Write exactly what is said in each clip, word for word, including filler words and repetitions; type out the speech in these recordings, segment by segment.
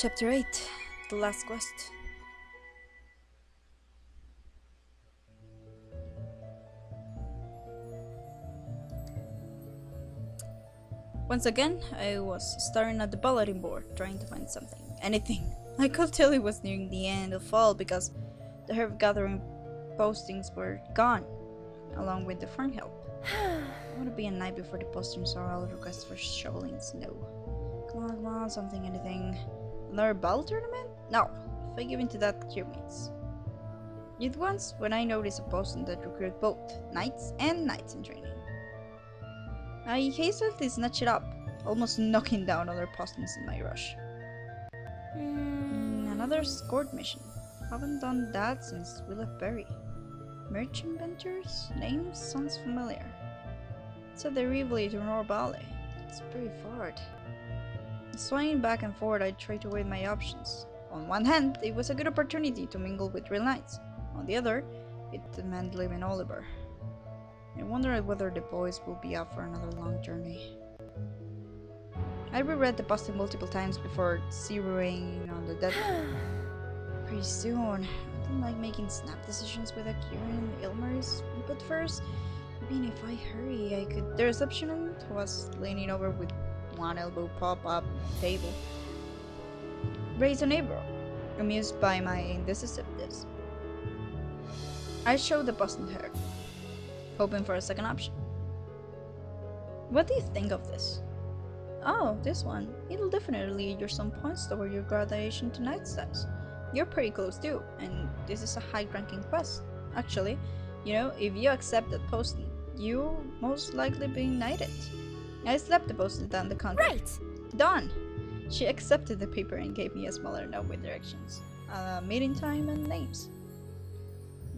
Chapter eight, the last quest. Once again, I was staring at the bulletin board, trying to find something, anything. I could tell it was nearing the end of fall because the herb gathering postings were gone, along with the farm help. It would be a night before the postings or all requests for shoveling snow. Come on, come on, something, anything. Another ball tournament? No, if I give in to that, cure means. It was when I noticed a posting that recruited both knights and knights in training. I hastily snatched it up, almost knocking down other postings in my rush. Mm. Another escort mission. Haven't done that since we left Berry. Merchant Ventures? Name sounds familiar. It's at the Rivoli to Norbali. It's pretty far. Swaying back and forth, I tried to weigh my options. On one hand, it was a good opportunity to mingle with real knights. On the other, it meant leaving Oliver. I wondered whether the boys will be up for another long journey. I reread the posting multiple times before zeroing on the deadline. Pretty soon. I don't like making snap decisions with a Kieran and Ilmari's input first. I mean, if I hurry, I could. The receptionist was leaning over with one elbow pop up table. Raise a neighbor, amused by my indecisiveness. I showed the posting to her, hoping for a second option. What do you think of this? Oh, this one. It'll definitely lead you some points toward your graduation to night steps. You're pretty close too, and this is a high-ranking quest. Actually, you know, if you accept that posting, you most likely be knighted. I slapped the posting down the counter. Right! Done! She accepted the paper and gave me a smaller note with directions, uh, meeting time and names.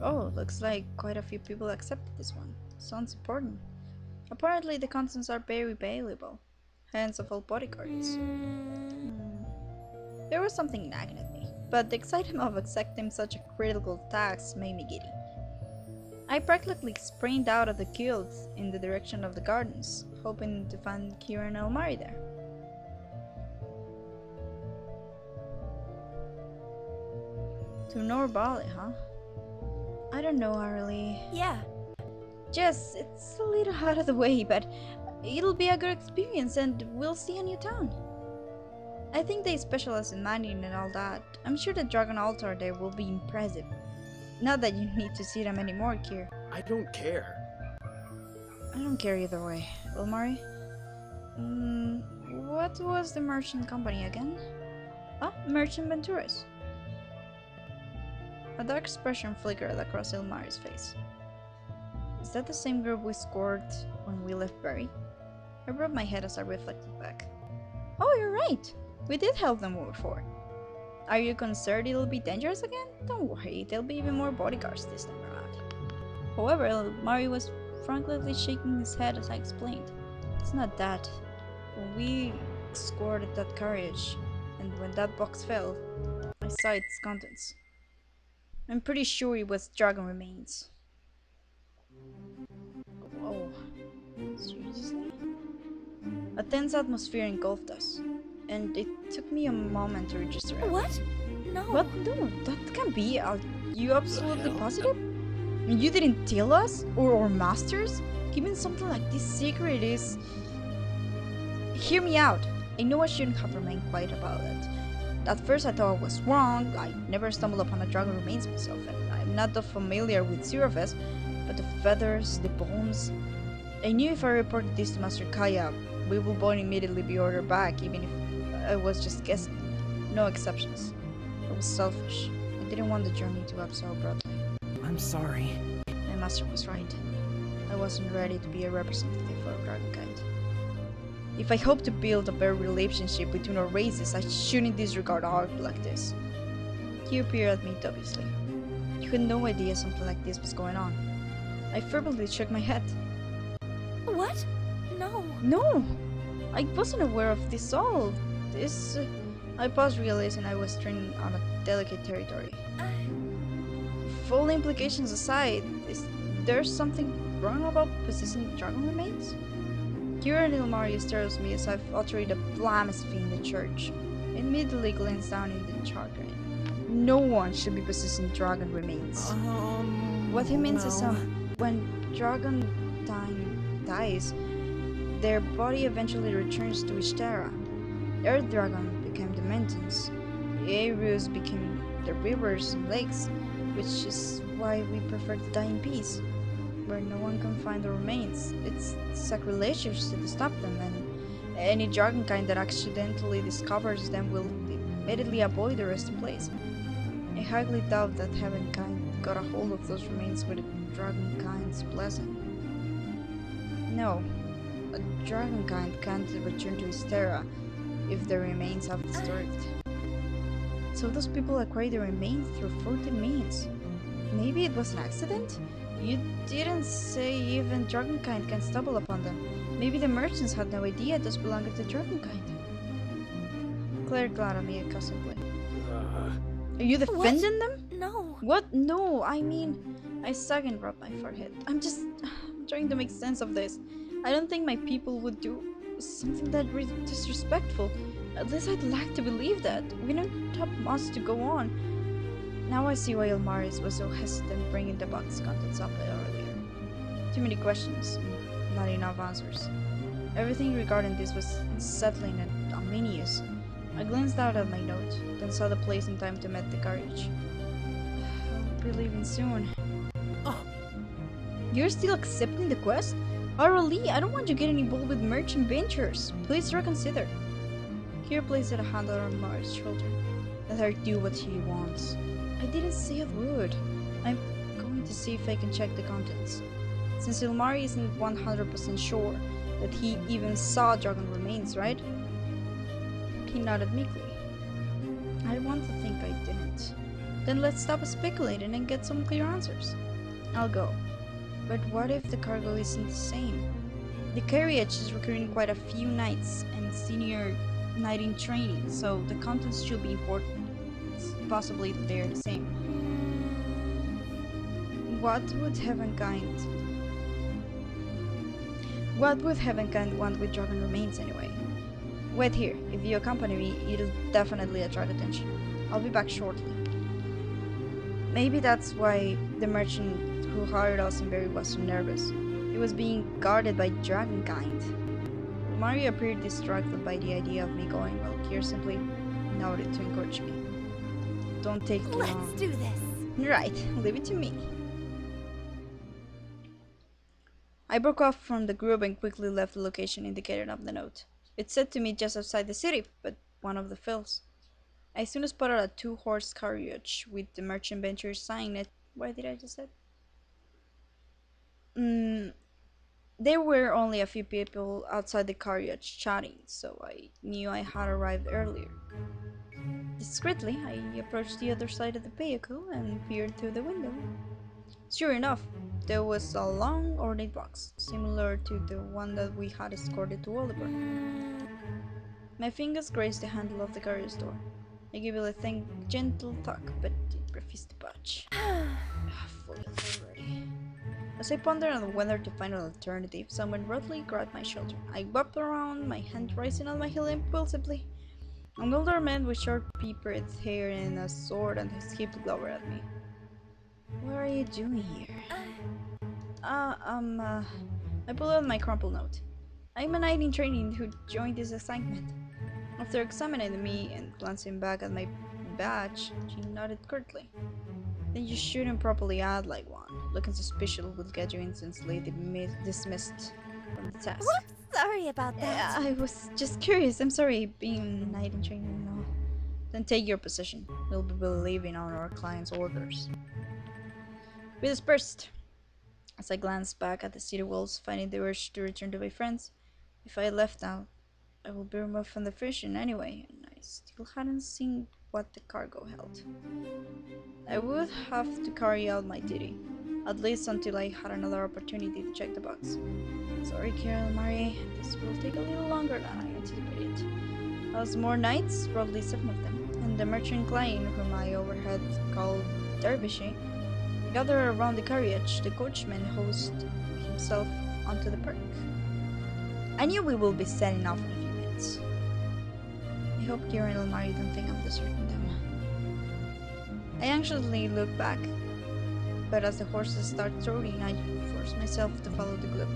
Oh, looks like quite a few people accepted this one. Sounds important. Apparently the contents are very valuable. Hands of all bodyguards. Mm. There was something nagging at me, but the excitement of accepting such a critical task made me giddy. I practically sprang out of the guild in the direction of the gardens, hoping to find Kira and Ilmari there. To Norbali, huh? I don't know, Harley. Yeah. Yes, it's a little out of the way, but it'll be a good experience and we'll see a new town. I think they specialize in mining and all that. I'm sure the dragon altar there will be impressive. Not that you need to see them anymore, Kier. I don't care. I don't care either way. Ilmari? Mm, what was the merchant company again? Ah, Merchant Ventures. A dark expression flickered across Ilmari's face. Is that the same group we scored when we left Berry? I rubbed my head as I reflected back. Oh, you're right! We did help them before. Are you concerned it'll be dangerous again? Don't worry, there'll be even more bodyguards this time around. However, Ilmari was frankly shaking his head as I explained. It's not that. When we scored at that carriage, and when that box fell, I saw its contents. I'm pretty sure it was dragon remains. Oh, seriously? A tense atmosphere engulfed us, and it took me a moment to register it. What? No. What? No, that can't be. Are you absolutely positive? I mean, you didn't tell us or our masters? Keeping something like this secret is. Hear me out. I know I shouldn't have remained quiet about it. At first I thought I was wrong. I never stumbled upon a dragon remains myself, and I'm not that familiar with Xerofest, but the feathers, the bones... I knew if I reported this to Master Kaya, we would both immediately be ordered back, even if I was just guessing. No exceptions. I was selfish. I didn't want the journey to end so abruptly. I'm sorry. My master was right. I wasn't ready to be a representative for a dragon kind. If I hope to build a better relationship between our races, I shouldn't disregard art like this. He appeared at me dubiously. You had no idea something like this was going on. I fervently shook my head. What? No. No! I wasn't aware of this all. This... Uh, I paused, realizing I was treading on a delicate territory. If all the implications aside, is there something wrong about possessing dragon remains? Kieran and Ilmari stared at me as I uttered a blasphemy in the church. immediately glanced down in the dragon. No one should be possessing dragon remains. Um, what he means no. is um, when dragon dying dies, their body eventually returns to Ishtera. Earth dragon became the mountains, the areas became the rivers and lakes, which is why we prefer to die in peace, where no one can find the remains. It's sacrilegious to stop them, and any dragonkind that accidentally discovers them will immediately avoid the resting place. I highly doubt that heavenkind got a hold of those remains with a dragonkind's blessing. No, a dragonkind can't return to Ishtera if the remains have disturbed. So those people acquired the remains through forty means. Maybe it was an accident? You didn't say even dragonkind can stumble upon them. Maybe the merchants had no idea those belonged to dragonkind. Claire glared at me accusingly. Uh, Are you defending what? them? No. What? No, I mean... I sag and rubbed my forehead. I'm just... I'm trying to make sense of this. I don't think my people would do something that disrespectful. At least I'd like to believe that. We don't have much to go on. Now I see why Ilmari was so hesitant bringing the box contents up earlier. Too many questions, not enough answers. Everything regarding this was unsettling and ominous. I glanced out at my note, then saw the place in time to meet the carriage. I'll be leaving soon. Oh. You're still accepting the quest? R L E, I don't want you getting involved with Merchant Ventures. Please reconsider. Kira placed a hand on Mars' shoulder. Let her do what she wants. I didn't say a word. I'm going to see if I can check the contents. Since Ilmari isn't one hundred percent sure that he even saw dragon remains, right? He nodded meekly. I want to think I didn't. Then let's stop speculating and get some clear answers. I'll go. But what if the cargo isn't the same? The carriage is recruiting quite a few knights and senior knight in training, so the contents should be important. Possibly they're the same. What would heavenkind... What would heavenkind want with dragon remains anyway? Wait here, if you accompany me, it'll definitely attract attention. I'll be back shortly. Maybe that's why the merchant who hired us in Berry was so nervous. It was being guarded by dragonkind. Mario appeared distracted by the idea of me going, while Kier simply nodded to encourage me. Don't take too long. Let's do this! Right, leave it to me. I broke off from the group and quickly left the location indicated on the note. It said to me just outside the city, but one of the fields. I soon spotted a two-horse carriage with the Merchant Ventures sign at... Why did I just say? Mm, there were only a few people outside the carriage chatting, so I knew I had arrived earlier. Discreetly, I approached the other side of the vehicle and peered through the window. Sure enough, there was a long ornate box, similar to the one that we had escorted to Oliver. My fingers grazed the handle of the carriage door. I gave it a thing, gentle tug, but it refused to budge. Halfway already. As I pondered on whether to find an alternative, someone roughly grabbed my shoulder. I whipped around, my hand rising on my heel impulsively. An older man with short peppered hair and a sword on his hip glowered at me. What are you doing here? Ah, uh, um, uh, I pulled out my crumpled note. I'm a knight in training who joined this assignment. After examining me and glancing back at my badge, she nodded curtly. Then you shouldn't properly act like one. Looking suspicious would get you instantly dismissed from the task. Whoops, sorry about that. Uh, I was just curious. I'm sorry, being a knight in training and all. Then take your position. We'll be believing on our client's orders. We dispersed. As I glanced back at the city walls, finding the urge to return to my friends. If I left now, I will be removed from the vision anyway, and I still hadn't seen what the cargo held. I would have to carry out my duty, at least until I had another opportunity to check the box. Sorry, Kieran, Marie, this will take a little longer than I anticipated. As more knights, probably seven of them, and the merchant client whom I overheard called Dervishy, gathered around the carriage. The coachman hoisted himself onto the perch. I knew we would be setting off in a few minutes. I hope Kieran and Ilmari don't think I'm deserting them. I anxiously look back, but as the horses start trotting, I force myself to follow the group.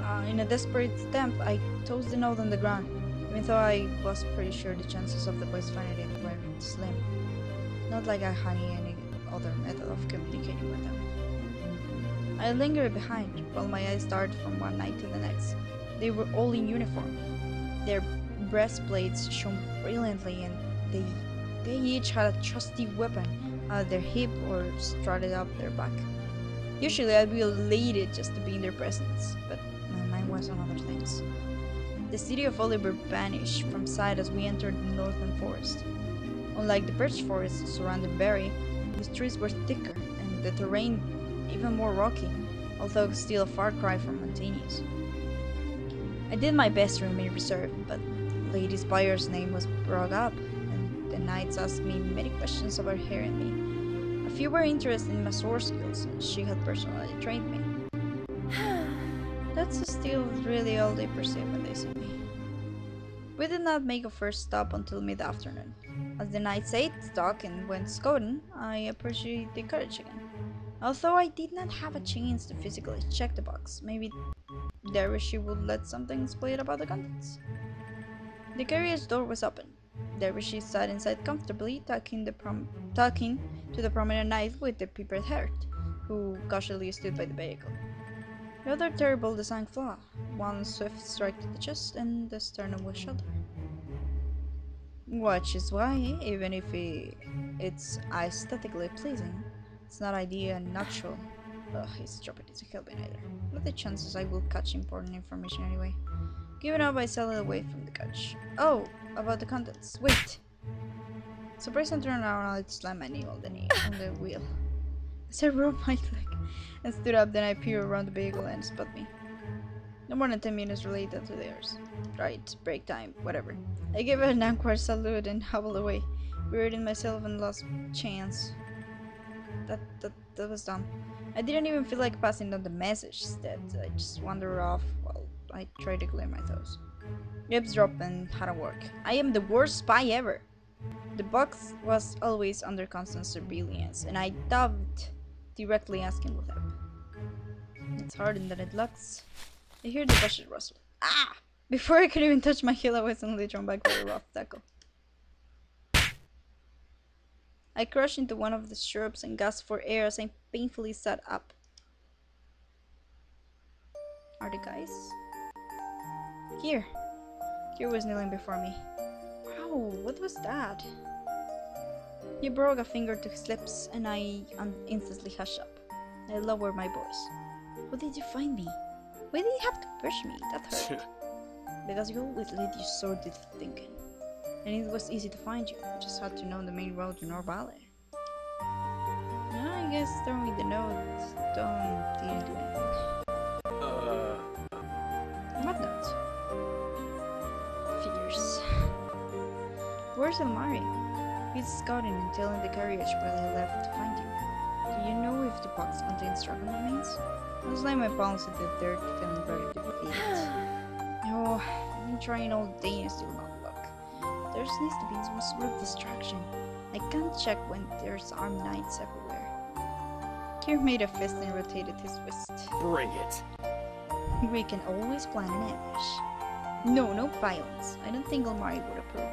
Uh, in a desperate attempt, I tossed the note on the ground, even though I was pretty sure the chances of the boys finding it were slim. Not like I had any other method of communicating with them. I lingered behind, while my eyes darted from one knight to the next. They were all in uniform. Their breastplates shone brilliantly, and they, they each had a trusty weapon at their hip or strutted up their back. Usually I'd be elated just to be in their presence, but my mind was on other things. The city of Oliver vanished from sight as we entered the northern forest. Unlike the birch forest surrounding Berry, whose trees were thicker and the terrain even more rocky, although still a far cry from mountainous. I did my best to remain reserved, but Lady Spire's name was brought up, and the knights asked me many questions about her and me. A few were interested in my sword skills, and she had personally trained me. That's still really all they perceived when they saw me. We did not make a first stop until mid-afternoon. As the knights ate, talked, and went scouting, I appreciated the courage again. Although I did not have a chance to physically check the box, maybe Dervishy would let something split about the contents. The carriage door was open. Dervishy sat inside comfortably, talking, the prom talking to the prominent knight with the peppered hair, who cautiously stood by the vehicle. The other terrible design flaw, one swift strike to the chest and the sternum was shot. Which is why, even if it, it's aesthetically pleasing, it's not ideal and natural. Ugh, his stupidity to help me neither. What the chances I will catch important information anyway? Giving up, I settled away from the couch. Oh, about the contents. Wait! Surprised and turned around, I slammed my knee on the knee on the wheel. As I rubbed my leg and stood up, then I peered around the vehicle and spotted me. No more than ten minutes related to theirs. Right, break time, whatever. I gave an awkward salute and hobbled away, buried in myself and lost chance. That, that, that was dumb. I didn't even feel like passing on the message. Instead, I just wandered off while I tried to clear my throat. Lips dropped and had to work. I am the worst spy ever! The box was always under constant surveillance, and I dived directly asking what happened. It's harder than it looks. I hear the bushes rustle. Ah! Before I could even touch my heel, I was suddenly thrown back by a rough tackle. I crashed into one of the shrubs and gasped for air as I painfully sat up. Are the guys? Here. Here was kneeling before me. Wow, what was that? He broke a finger to his lips and I instantly hushed up. I lowered my voice. Where did you find me? Why did you have to push me? That hurt. Because you always led your sordid thinking. And it was easy to find you. I just had to know the main road to Norbali. I guess throwing the note don't didn't do anything. Uh. What note? Figures. Where's Ilmari? He's scouting and telling the carriage where they left to find you. Do you know if the box contains dragon remains? I slammed my palms into the dirt and buried the feet. Oh, I've been trying all day and still not. There needs to be some sort of distraction. I can't check when there's armed knights everywhere. Kerr made a fist and rotated his fist. Bring it! We can always plan an ambush. No, no violence. I don't think Ilmari would approve.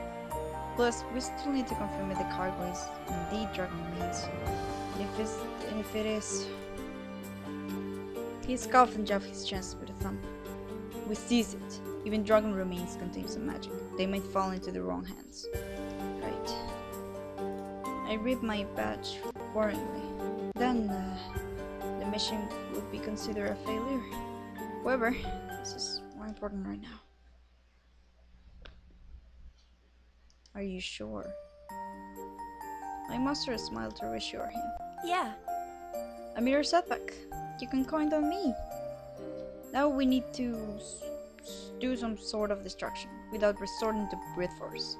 Plus, we still need to confirm if the cargo is indeed dragon remains. And if, it's, and if it is... He scoffed and jabbed his chest with a thumb. We seize it. Even dragon remains contain some magic. They might fall into the wrong hands. Right. I ripped my badge worryingly. Then uh, the mission would be considered a failure. However, this is more important right now. Are you sure? My master smiled to reassure him. Yeah. A mere setback. You can count on me. Now we need to do some sort of distraction, without resorting to brute force.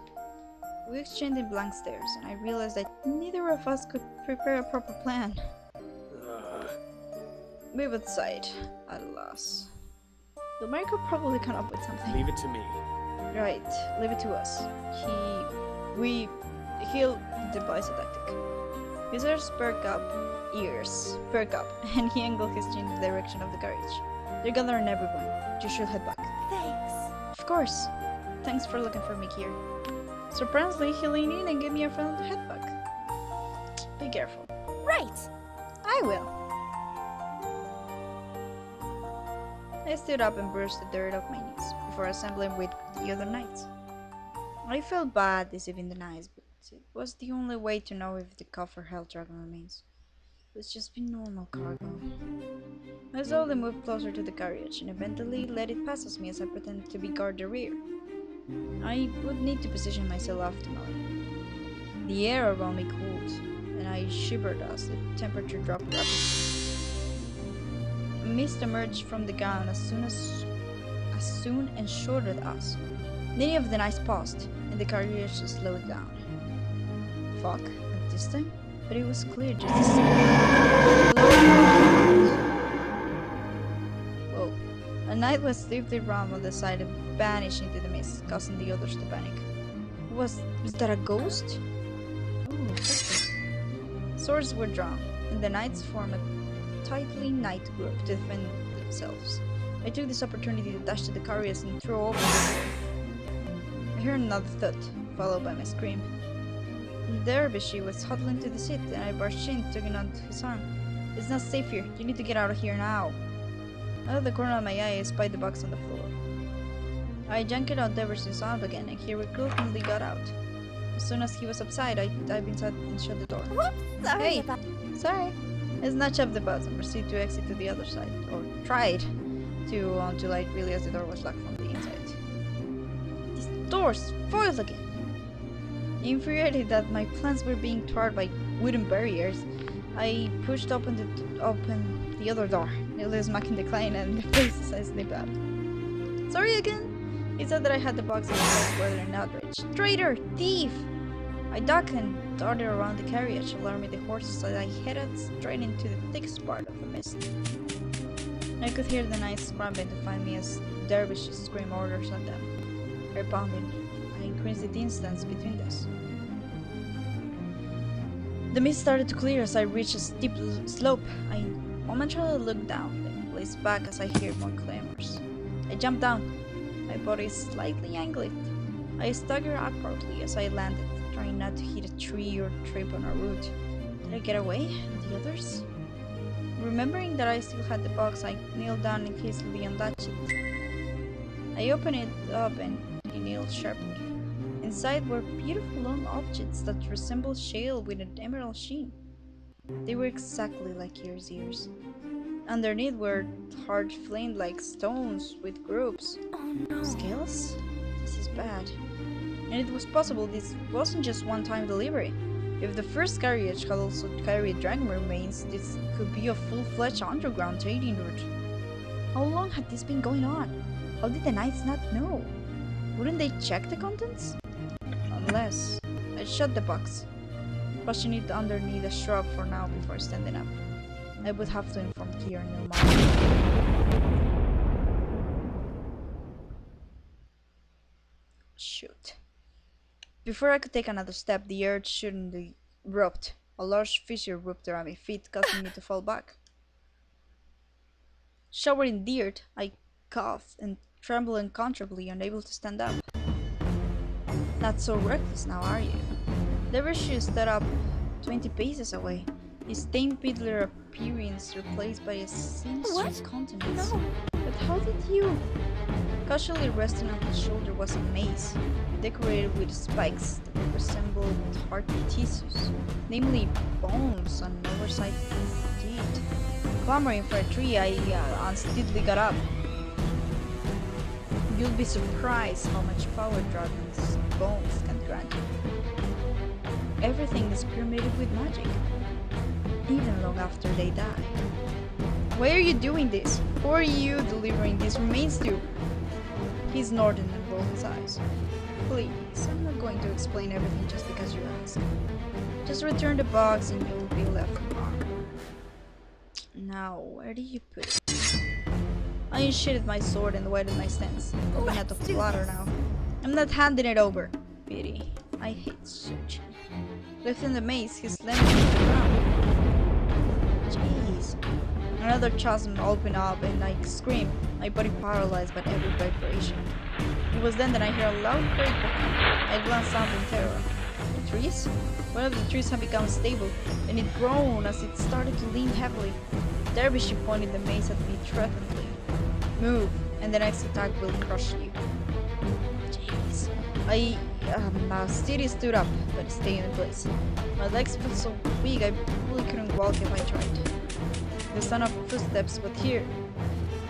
We exchanged blank stares, and I realized that neither of us could prepare a proper plan. Uh. We would sigh at a loss. Ilmari could probably come up with something. Leave it to me. Right, leave it to us. He... we... he'll devise a tactic. His ears perk up. Ears. Perk up. And he angled his chin in the direction of the carriage. They're gathering everyone. You should head back. Thanks. Of course. Thanks for looking for me here. Surprisingly, he leaned in and gave me a friendly head back. Be careful. Right! I will. I stood up and brushed the dirt off my knees before assembling with the other knights. I felt bad deceiving the knights, but it was the only way to know if the coffer held dragon remains. It was just been normal cargo. I slowly moved closer to the carriage and eventually let it pass us me as I pretended to be guard the rear. I would need to position myself optimally. The air around me cooled, and I shivered as the temperature dropped rapidly. A mist emerged from the ground as soon as, as soon and shorted us. Many of the knights paused, and the carriage slowed down. Fog at this time, but it was clear just the same. Whoa! A knight was swiftly rammed on the side and vanished into the mist, causing the others to panic. Was was that a ghost? Ooh, that's good. Swords were drawn, and the knights formed a tightly night group to defend themselves. I took this opportunity to dash to the carriage and throw open the door. I heard another thud, followed by my scream. Dervishy was huddling to the seat, and I burst in, tugging onto his arm. It's not safe here. You need to get out of here now. Out of the corner of my eye, I spied the box on the floor. I yanked out Dervishy's arm again, and he reluctantly got out. As soon as he was upside, I dived inside and shut the door. Whoops! Sorry. Hey, about sorry. I snatched up the bus and proceeded to exit to the other side, or tried to until I realized the door was locked from the inside. This door's foiled again! Infuriated that my plans were being thwarted by wooden barriers, I pushed open the, open the other door, nearly smacking the client and the places I slipped out. Sorry again? It's not that I had the box in the weather and outrage. Traitor! Thief! I ducked and darted around the carriage, alarming the horses as I headed straight into the thickest part of the mist. I could hear the knights scrambling to find me as Dervishes screamed orders at them. Her pounding, I increased the distance between us. The mist started to clear as I reached a steep slope. I momentarily looked down, then placed back as I heard more clamors. I jumped down, my body slightly angled. I staggered awkwardly as I landed, trying not to hit a tree or trip on our route. Did I get away? And the others? Remembering that I still had the box, I kneeled down and hastily undotched it. I opened it up and he kneeled sharply. Inside were beautiful long objects that resembled shale with an emerald sheen. They were exactly like Kira's ears. Underneath were hard flint-like stones with grooves. Oh no. Scales? This is bad. And it was possible this wasn't just one-time delivery. If the first carriage had also carried dragon remains, this could be a full-fledged underground trading route. How long had this been going on? How did the knights not know? Wouldn't they check the contents? Unless... I shut the box, pushing it underneath a shrub for now before standing up. I would have to inform Kieran and Ilmari. Shoot. Before I could take another step, the earth suddenly erupted. A large fissure ripped around my feet, causing me to fall back. Showered in dirt, I coughed and trembled uncontrollably, unable to stand up. Not so reckless now, are you? Dervishy stood up twenty paces away, his tame peddler appearance replaced by a sinister countenance. No. But how did you? Casually resting on his shoulder was a mace, decorated with spikes that resembled hard tissues, namely bones on an oversized teeth. Clamoring for a tree, I uh, unsteadily got up. You'll be surprised how much power dragon's bones can grant you. Everything is permitted with magic, even long after they die. Why are you doing this? Who are you delivering these remains to? He snorted and rolled his eyes. Please, I'm not going to explain everything just because you ask. Just return the box and you'll be left alone. Now, where do you put it? I unsheathed my sword and wetted my stance, hoping not to flutter now. I'm not handing it over. Pity. I hate such. Left in the maze, he slammed me to the ground. Jeez. Another chasm opened up and I screamed, my body paralyzed by every vibration. It was then that I heard a loud crack. I glanced up in terror. The trees? One of the trees had become stable, and it groaned as it started to lean heavily. Dervishy pointed the mace at me threateningly. Move, and the next attack will crush you. Jeez. I... Um, my steady stood up, but stayed in place. My legs felt so weak I really couldn't walk if I tried. The sound of footsteps was here,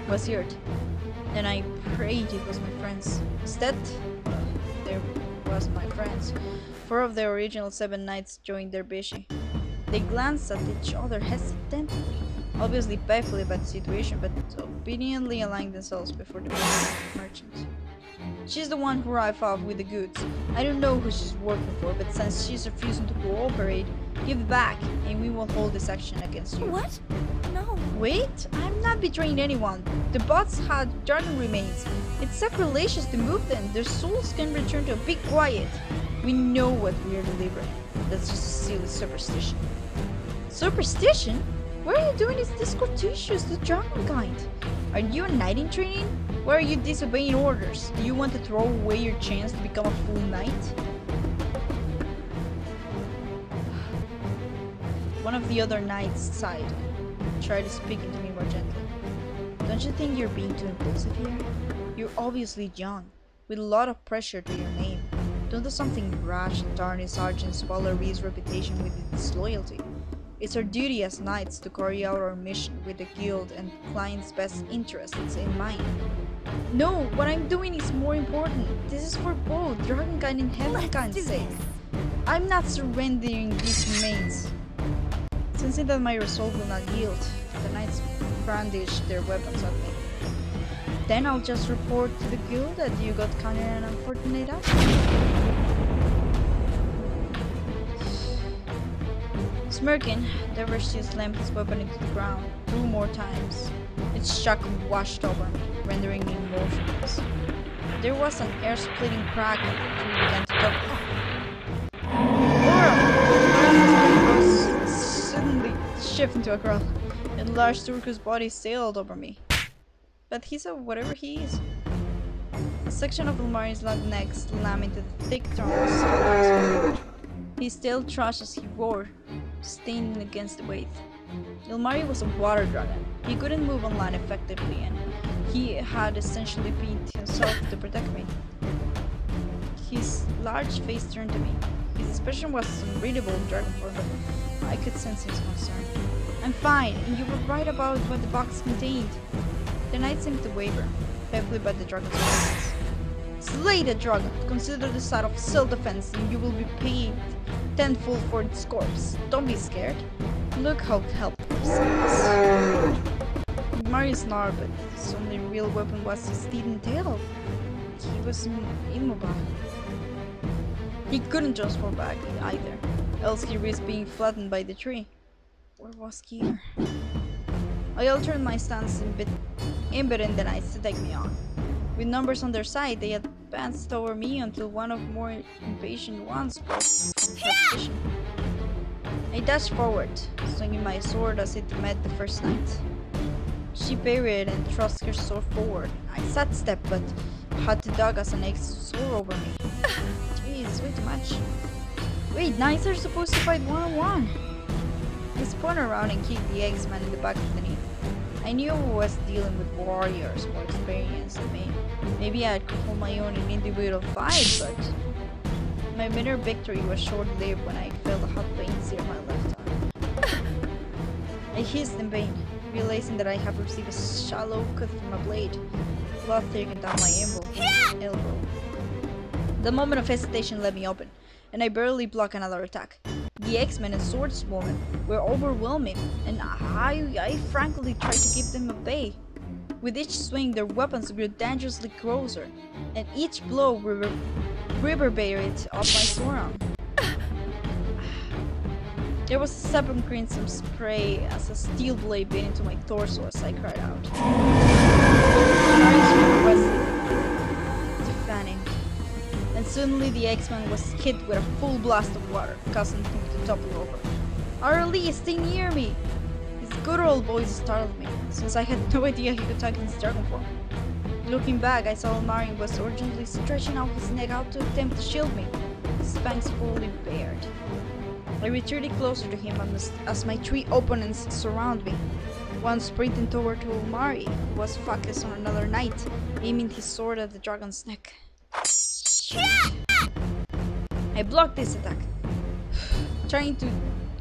was heard, and I prayed it was my friends. Instead, uh, there was my friends. Four of the original seven knights joined Dervishy. They glanced at each other hesitantly, obviously baffled by the situation, but obediently aligned themselves before the merchant. She's the one who arrived off with the goods. I don't know who she's working for, but since she's refusing to cooperate, give back, and we will hold this action against you. What? No. Wait, I'm not betraying anyone. The bots had dragon remains. It's sacrilegious to move them. Their souls can return to a big quiet. We know what we are delivering. That's just a silly superstition. Superstition? What are you doing is this courteous to dragon kind? Are you a knight in training? Why are you disobeying orders? Do you want to throw away your chance to become a full knight? One of the other knights sighed, tried to speak to me more gently. Don't you think you're being too impulsive here? You're obviously young, with a lot of pressure to your name. Don't do something rash and tarnish Sergeant Spallery's reputation with its disloyalty. It's our duty as knights to carry out our mission with the guild and clients' best interests in mind. No, what I'm doing is more important. This is for both Dragonkind and Heavenkind's sake. I'm not surrendering these mains. Sensing that my resolve will not yield, the knights brandished their weapons at me. Then I'll just report to the guild that you got kind of an unfortunate outcome. Smirking, Dervishy slammed his weapon into the ground two more times. Its shock washed over me, rendering me motionless. There was an air-splitting crack and the tree began to topple. Shift into a crawl, and large Turku's body sailed over me. But he's a whatever he is. A section of Ilmari's long neck slammed into the thick trunks. His tail thrashed as he roared, standing against the weight. Ilmari was a water dragon. He couldn't move online effectively, and he had essentially pinned himself to protect me. His large face turned to me. His expression was unreadable in dragon form, but I could sense his concern. I'm fine, and you were right about what the box contained. The knight seemed to waver, baffled by the dragon's presence. Slay the dragon, consider the side of self-defense, and you will be paid tenfold for its corpse. Don't be scared. Look how helpless he is. Mario snarled, but his only real weapon was his hidden tail. He was immobile. He couldn't transform back either, else he risked being flattened by the tree. Where was Kira? I altered my stance and bit impotent the knights to take me on. With numbers on their side, they advanced over me until one of more impatient ones was yeah! I dashed forward, swinging my sword as it met the first knight. She parried and thrust her sword forward. I sidestepped, but had to duck as an axe swore over me. Jeez, way too much. Wait, knights are supposed to fight one on one. I spun around and kicked the X-Man in the back of the knee. I knew I was dealing with warriors more experienced than me. Maybe I could hold my own in individual fight, but my minor victory was short-lived when I felt a hot pain sear my left arm. I hissed in pain, realizing that I have received a shallow cut from a blade, blood thickened down my elbow. The moment of hesitation let me open, and I barely blocked another attack. The X-Men and swordswoman were overwhelming, and I, I frankly tried to keep them at bay. With each swing, their weapons grew dangerously closer, and each blow rever reverberated off my sword arm. There was a sudden crimson spray as a steel blade bit into my torso as I cried out. The was deafening. and suddenly the X-Man was hit with a full blast of water, causing him to topple over. Arlie, stay near me! His good old voice startled me, since I had no idea he could talk in his dragon form. Looking back, I saw Ilmari was urgently stretching out his neck out to attempt to shield me, his fangs fully bared. I retreated closer to him as my three opponents surround me, one sprinting toward Ilmari, who was focused on another knight, aiming his sword at the dragon's neck. I blocked this attack, trying to,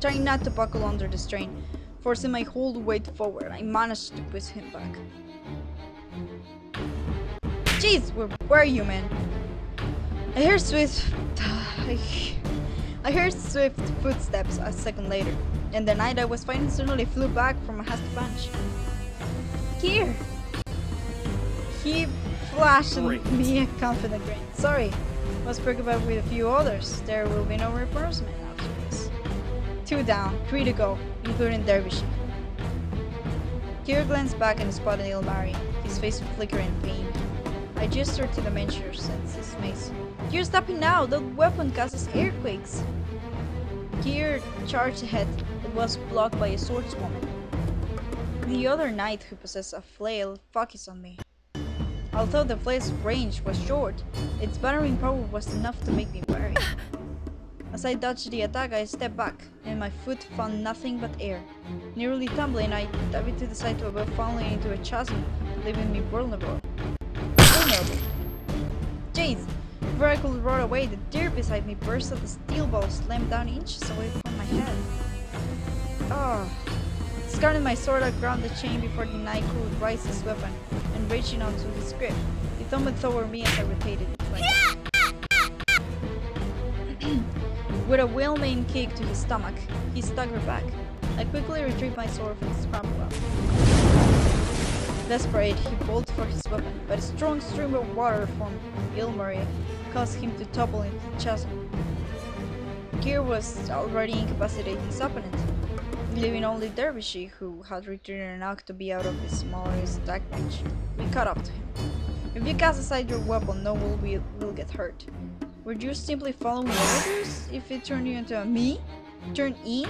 trying not to buckle under the strain, forcing my whole weight forward. I managed to push him back. Jeez, where were you, man? I heard swift... I heard swift footsteps a second later, and the knight I was fighting suddenly flew back from a hasty punch. Here! He flashed at me a confident grin. Sorry, was preoccupied with a few others. There will be no reimbursement after this. Two down, three to go, including Dervishy. Kira glanced back and spotted Ilmari, his face flickering in pain. I gestured to the Ventures sense his mace. Kira, stop it now! That weapon causes earthquakes! Kira charged ahead, but was blocked by a swordswoman. The other knight who possessed a flail focused on me. Although the flail's range was short, its battering power was enough to make me wary. As I dodged the attack, I stepped back, and my foot found nothing but air. Nearly tumbling, I dived to the side to avoid falling into a chasm, leaving me vulnerable. Jeez! Before I could run away, the deer beside me burst as the steel ball slammed down inches away from my head. Ah! Oh. Discarding my sword, I ground the chain before the knight could raise his weapon, and reaching onto his grip, he thumbed toward me as I rotated it like With a well-aimed kick to his stomach, he staggered back. I quickly retrieved my sword from his crumpled up. Desperate, he bolted for his weapon, but a strong stream of water from Ilmari caused him to topple into the chasm. Kerr was already incapacitating his opponent, leaving only Dervishy, who had retreated enough to be out of his smallest attack range. We caught up to him. If you cast aside your weapon, no one will, will get hurt. Were you simply following orders? If it turned you into a me? Turn in?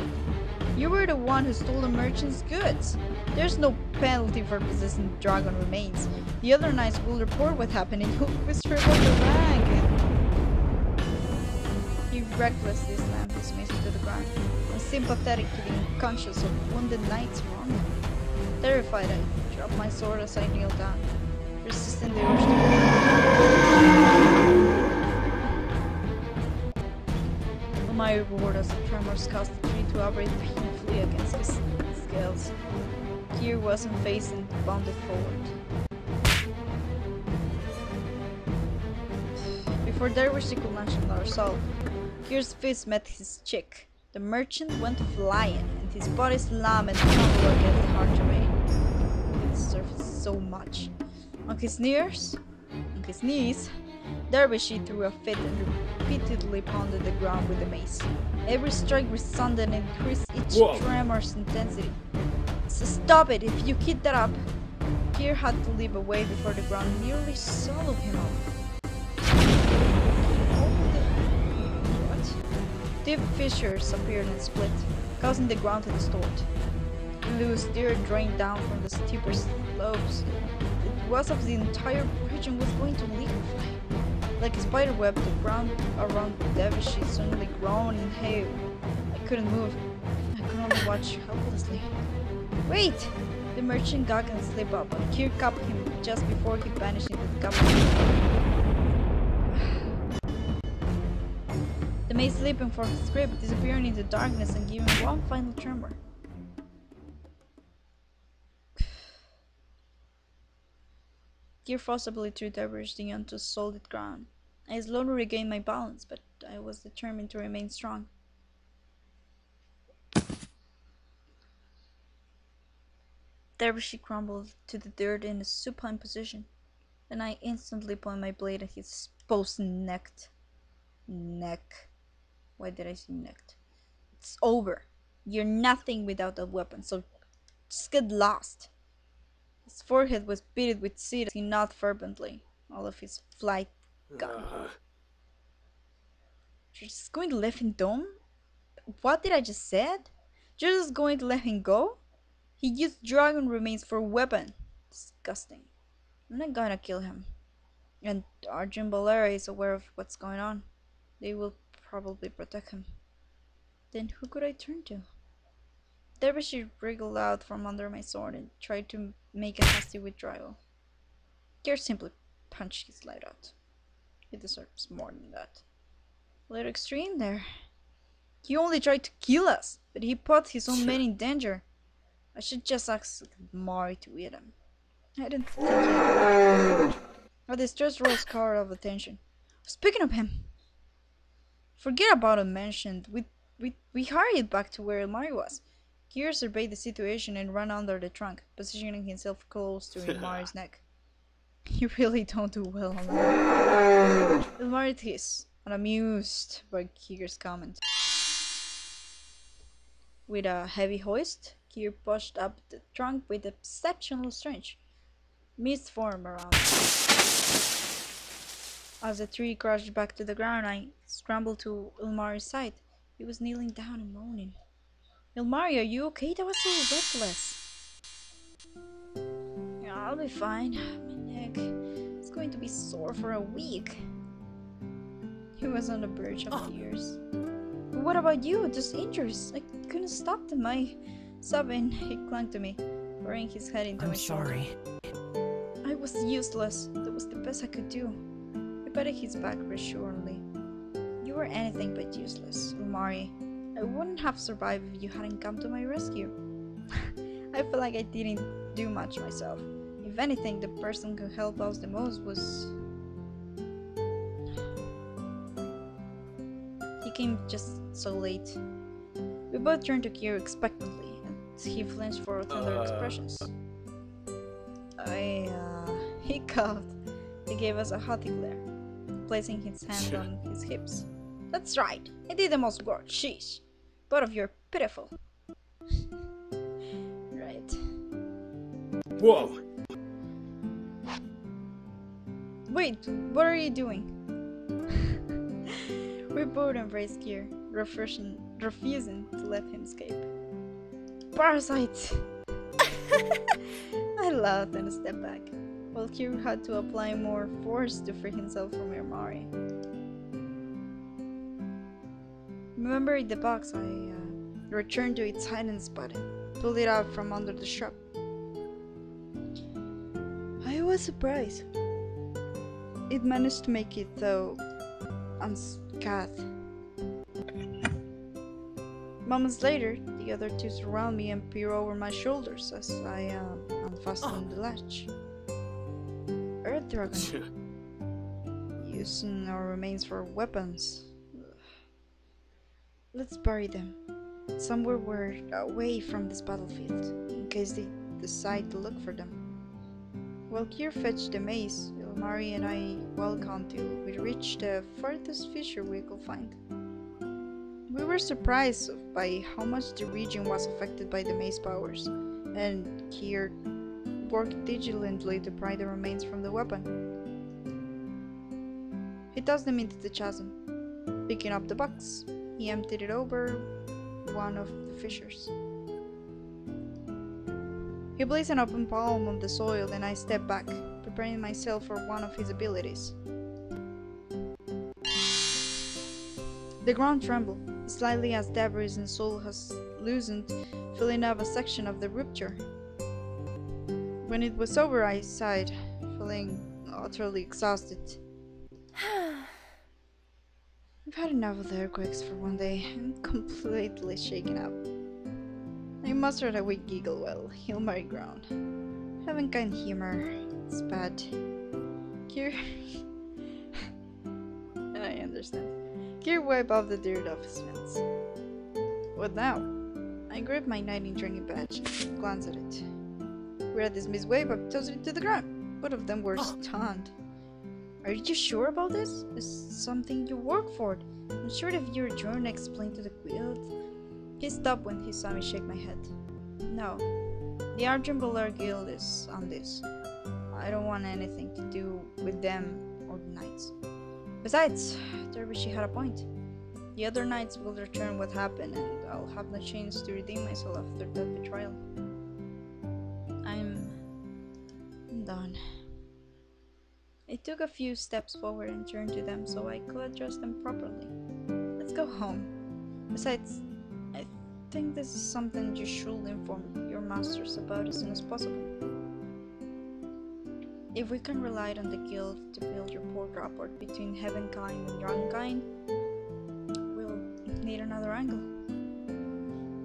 You were the one who stole the merchant's goods. There's no penalty for possessing dragon remains. The other knights will report what happened and you'll whisper about the rag. He recklessly slammed his mace into the ground, unsympathetic to the unconscious of wounded knights around him. Terrified, I dropped my sword as I kneeled down, resisting the urge to move. My reward as the tremors caused the tree to operate painfully against his scales. Kira wasn't facing, bounded forward. Before Dervishy could launch another assault, Kira's fist met his cheek. The merchant went flying, and his body slammed and tumbled against the hard terrain. He deserved so much. On his knees, on his knees, Dervishy threw a fit and repeatedly pounded the ground with the mace. Every strike resounded and increased each Whoa. tremor's intensity. So stop it! If you keep that up, Kerr had to leap away before the ground nearly swallowed him up. What? Deep fissures appeared and split, causing the ground to distort. Loose deer drained down from the steeper slopes. It was as if the entire region was going to liquefy. Like a spider web, the ground around Dervishy suddenly groaned and hailed. I couldn't move. I could only watch helplessly. Wait! The merchant got and slipped up, but Kerr caught him just before he vanished into the cavern. The mace leaping for his grip, disappearing into darkness and giving one final tremor. Kerr forcibly threw Dervishy onto solid ground. I slowly regained my balance, but I was determined to remain strong. Dervishy crumbled to the dirt in a supine position, and I instantly pointed my blade at his exposed neck. Neck. Why did I say neck? It's over. You're nothing without that weapon, so just get lost. His forehead was beaded with seed as he nodded fervently, all of his flight gone. Uh. You're just going to let him down? What did I just said? You're just going to let him go? He used dragon remains for a weapon. Disgusting. I'm not gonna kill him. And Argent Bulwark is aware of what's going on. They will probably protect him. Then who could I turn to? Dervishy wriggled out from under my sword and tried to make a hasty withdrawal. Kerr simply punched his light out. He deserves more than that. A little extreme there. He only tried to kill us, but he put his own men in danger. I should just ask Ilmari to eat him. I didn't think that. A distress roll scar of attention. Speaking of him, forget about a mentioned. We we we hurried back to where Ilmari was. Kira surveyed the situation and ran under the trunk, positioning himself close to Ilmari's neck. You really don't do well on that. Ilmari hissed, unamused by Kira's comment. With a heavy hoist, Kira pushed up the trunk with exceptional strength. Mist formed around. As the tree crashed back to the ground, I scrambled to Ilmari's side. He was kneeling down and moaning. Ilmari, are you okay? That was so reckless. Yeah, I'll be fine. My neck is going to be sore for a week. He was on the verge of tears. What about you? Those injuries? I couldn't stop them. I sobbing. He clung to me, burying his head into I'm my sorry. Shoulder. I was useless. That was the best I could do. I patted his back reassuringly. You were anything but useless, Ilmari. I wouldn't have survived if you hadn't come to my rescue. I feel like I didn't do much myself. If anything, the person who helped us the most was... came just so late. We both turned to Kira expectantly, and he flinched for tender uh... expressions. I, uh... He coughed. He gave us a haughty glare, placing his hands on his hips. That's right! He did the most work, sheesh! Both of you are pitiful. Right. Whoa! Wait, what are you doing? We both embraced Kira, refusing, refusing to let him escape. Parasite! I laughed and stepped back, while Kira had to apply more force to free himself from Ilmari. Remembering the box, I uh, returned to its hiding spot and pulled it out from under the shrub. I was surprised. It managed to make it, though. Unscathed. Moments later, the other two surround me and peer over my shoulders as I uh, unfasten oh. the latch. Earth dragon, using our remains for weapons. Ugh. Let's bury them somewhere where away from this battlefield, in case they decide to look for them. While Kier fetched the mace, Ilmari and I walked until we reached the farthest fissure we could find. We were surprised by how much the region was affected by the maze powers, and Kier worked diligently to pry the remains from the weapon. He tossed them into the chasm. Picking up the box, he emptied it over one of the fissures. He placed an open palm on the soil and I stepped back, preparing myself for one of his abilities. The ground trembled, slightly as debris and soil has loosened, filling up a section of the rupture. When it was over, I sighed, feeling utterly exhausted. I've had enough of the earthquakes for one day. I'm completely shaken up. I mustered a weak giggle while Ilmari ground. Having kind humor. It's bad. Kira. I understand. Kira wiped off the dirt off his fence. What now? I grabbed my knighting drinking badge and glanced at it. With a dismissed wave, I tossed it to the ground. Both of them were stunned. Are you sure about this? It's something you work for. I'm sure if your journal explained to the guild. He stopped when he saw me shake my head. No. The Argent Bulwark Guild is on this. I don't want anything to do with them or the knights. Besides, Dervishy had a point. The other knights will return what happened, and I'll have the chance to redeem myself after that betrayal. I'm... I'm done. I took a few steps forward and turned to them so I could address them properly. Let's go home. Besides, I think this is something you should inform your masters about as soon as possible. If we can rely on the guild to build rapport rapport between Heavenkind and Youngkind, we'll need another angle.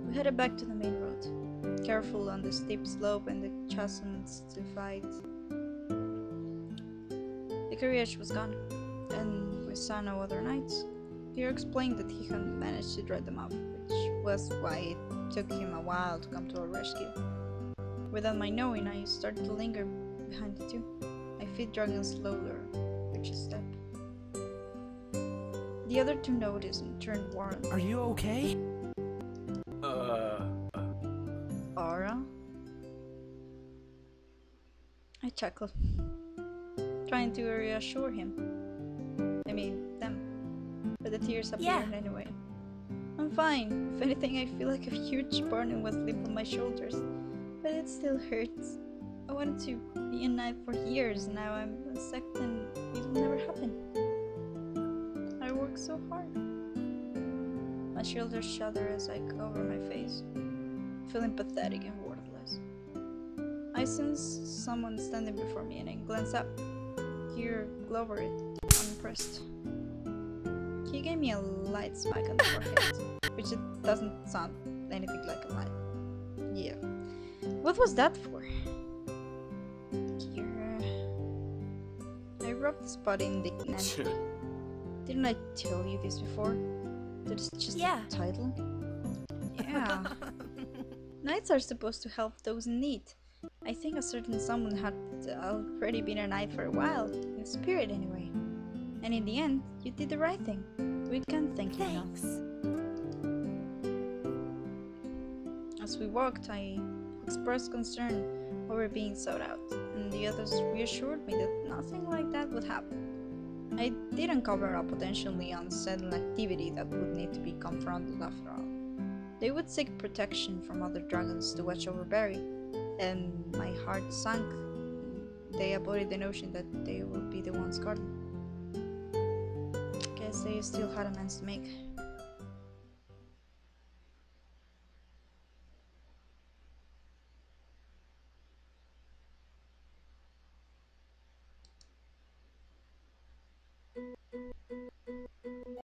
We headed back to the main road, careful on the steep slope and the chasms to fight. The carriage was gone, and we saw no other knights. Pierre explained that he had managed to drive them off, which was why it took him a while to come to our rescue. Without my knowing, I started to linger behind the two, my feet dragging slower each step. The other two noticed and turned warm. Are you okay? Uh. Aura? I chuckled, trying to reassure him. I mean, them. But the tears appeared yeah. anyway. I'm fine. If anything, I feel like a huge burden was lifted on my shoulders, but it still hurts. I wanted to be a knight for years, now I'm a second, it'll never happen. I worked so hard. My shoulders shudder as I cover my face, feeling pathetic and worthless. I sense someone standing before me and I glance up. Here, Glover, unimpressed. He gave me a light smack on the forehead, which it doesn't sound anything like a light. Yeah. What was that for? Rubbed the spot indignantly. Didn't I tell you this before? That it's just yeah. a title? Yeah. Knights are supposed to help those in need. I think a certain someone had already been a knight for a while, in spirit anyway. And in the end, you did the right thing. We can't thank you enough. As we walked, I expressed concern over being sought out, and the others reassured me that nothing like that would happen. I did uncover a potentially unsettling activity that would need to be confronted after all. They would seek protection from other dragons to watch over Berry, and my heart sank. They avoided the notion that they would be the ones guarding. Guess they still had amends to make.